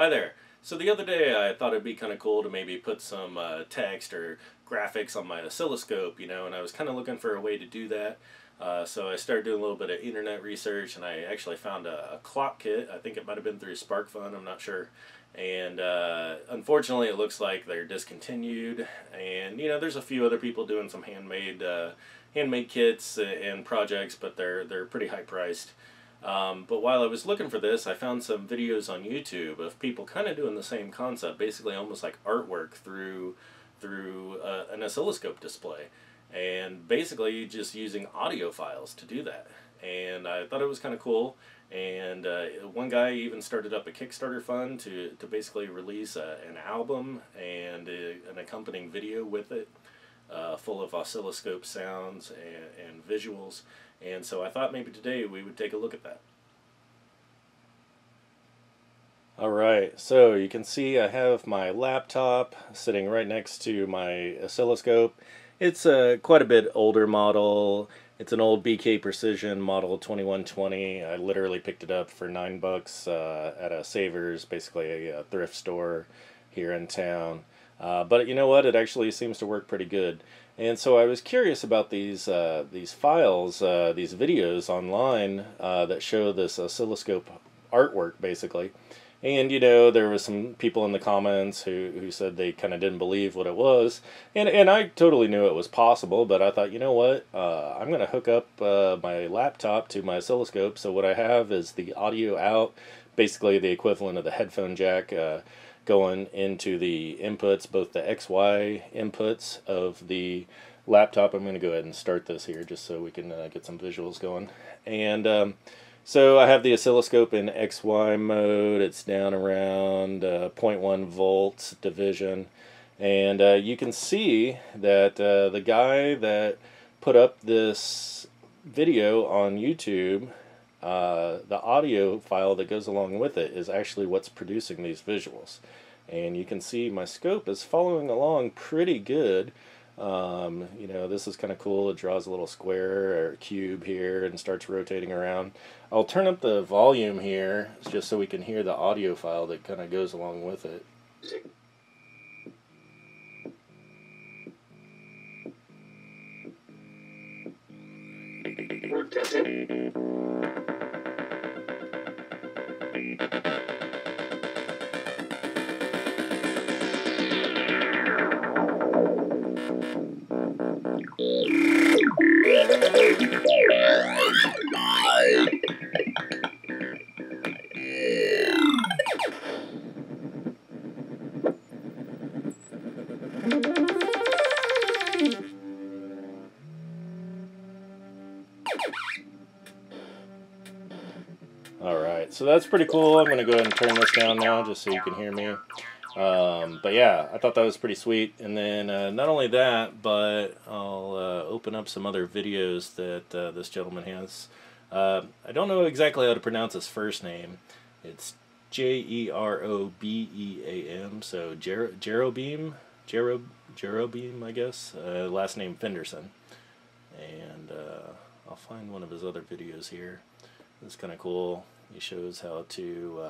Hi there. So the other day I thought it'd be kind of cool to maybe put some text or graphics on my oscilloscope, you know, and I was kind of looking for a way to do that. So I started doing a little bit of internet research, and I actually found a clock kit. I think it might have been through SparkFun, I'm not sure. And unfortunately it looks like they're discontinued, and you know, there's a few other people doing some handmade kits and projects, but they're pretty high priced. But while I was looking for this, I found some videos on YouTube of people kind of doing the same concept, basically almost like artwork through an oscilloscope display, and basically just using audio files to do that. And I thought it was kind of cool, and one guy even started up a Kickstarter fund to basically release an album and an accompanying video with it, full of oscilloscope sounds and visuals. And so I thought maybe today we would take a look at that. Alright, so you can see I have my laptop sitting right next to my oscilloscope. It's quite a bit older model. It's an old BK Precision model 2120. I literally picked it up for $9 at a Savers, basically a thrift store here in town. But you know what? It actually seems to work pretty good. And so I was curious about these files, these videos online that show this oscilloscope artwork, basically. And you know, there was some people in the comments who said they kind of didn't believe what it was, and I totally knew it was possible, but I thought, you know what, I'm gonna hook up my laptop to my oscilloscope, so what I have is the audio out, basically the equivalent of the headphone jack going into the inputs, both the XY inputs of the laptop. I'm gonna go ahead and start this here just so we can get some visuals going. And so I have the oscilloscope in XY mode. It's down around 0.1 volts division, and you can see that the guy that put up this video on YouTube, the audio file that goes along with it is actually what's producing these visuals. And you can see my scope is following along pretty good. You know, this is kind of cool. It draws a little square or cube here and starts rotating around. I'll turn up the volume here just so we can hear the audio file that kind of goes along with it. Alright, so that's pretty cool. I'm going to go ahead and turn this down now just so you can hear me. But yeah, I thought that was pretty sweet. And then not only that, but I'll open up some other videos that this gentleman has. I don't know exactly how to pronounce his first name. It's Jerobeam, so Jerobeam, I guess. Last name Fenderson. And I'll find one of his other videos here. It's kind of cool. He shows how to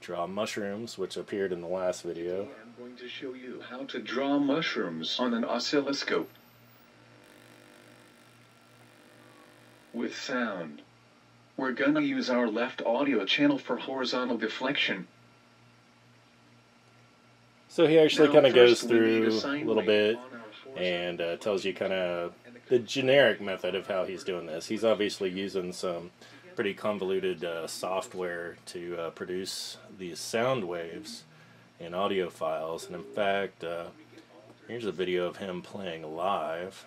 draw mushrooms, which appeared in the last video. I'm going to show you how to draw mushrooms on an oscilloscope with sound. We're gonna use our left audio channel for horizontal deflection. So he actually kind of goes through a little bit and tells you kind of the generic method of how he's doing this. He's obviously using some pretty convoluted software to produce these sound waves and audio files. And in fact, here's a video of him playing live,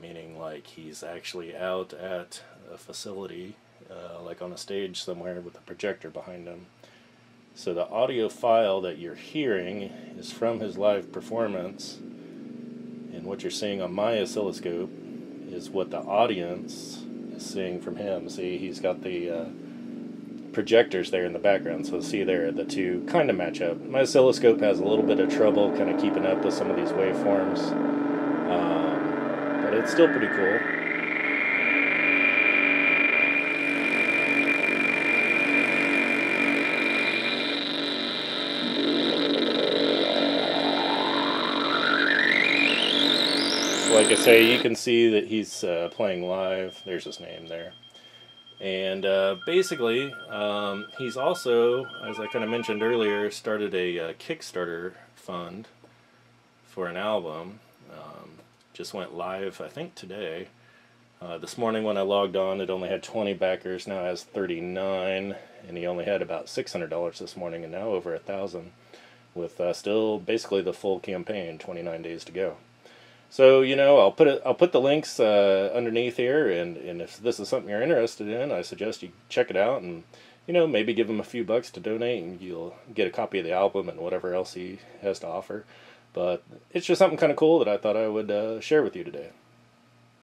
meaning like he's actually out at a facility, like on a stage somewhere with a projector behind him. So the audio file that you're hearing is from his live performance, and what you're seeing on my oscilloscope is what the audience seeing from him. See, he's got the projectors there in the background, so see there, the two kind of match up. My oscilloscope has a little bit of trouble kind of keeping up with some of these waveforms, but it's still pretty cool. like I say, you can see that he's playing live. There's his name there. And basically, he's also, as I kind of mentioned earlier, started a Kickstarter fund for an album. Just went live, I think, today. This morning when I logged on, it only had 20 backers. Now it has 39, and he only had about $600 this morning, and now over 1,000, with still basically the full campaign, 29 days to go. So, you know, I'll put the links underneath here, and if this is something you're interested in, I suggest you check it out, and, you know, maybe give him a few bucks to donate, and you'll get a copy of the album and whatever else he has to offer. But it's just something kind of cool that I thought I would share with you today.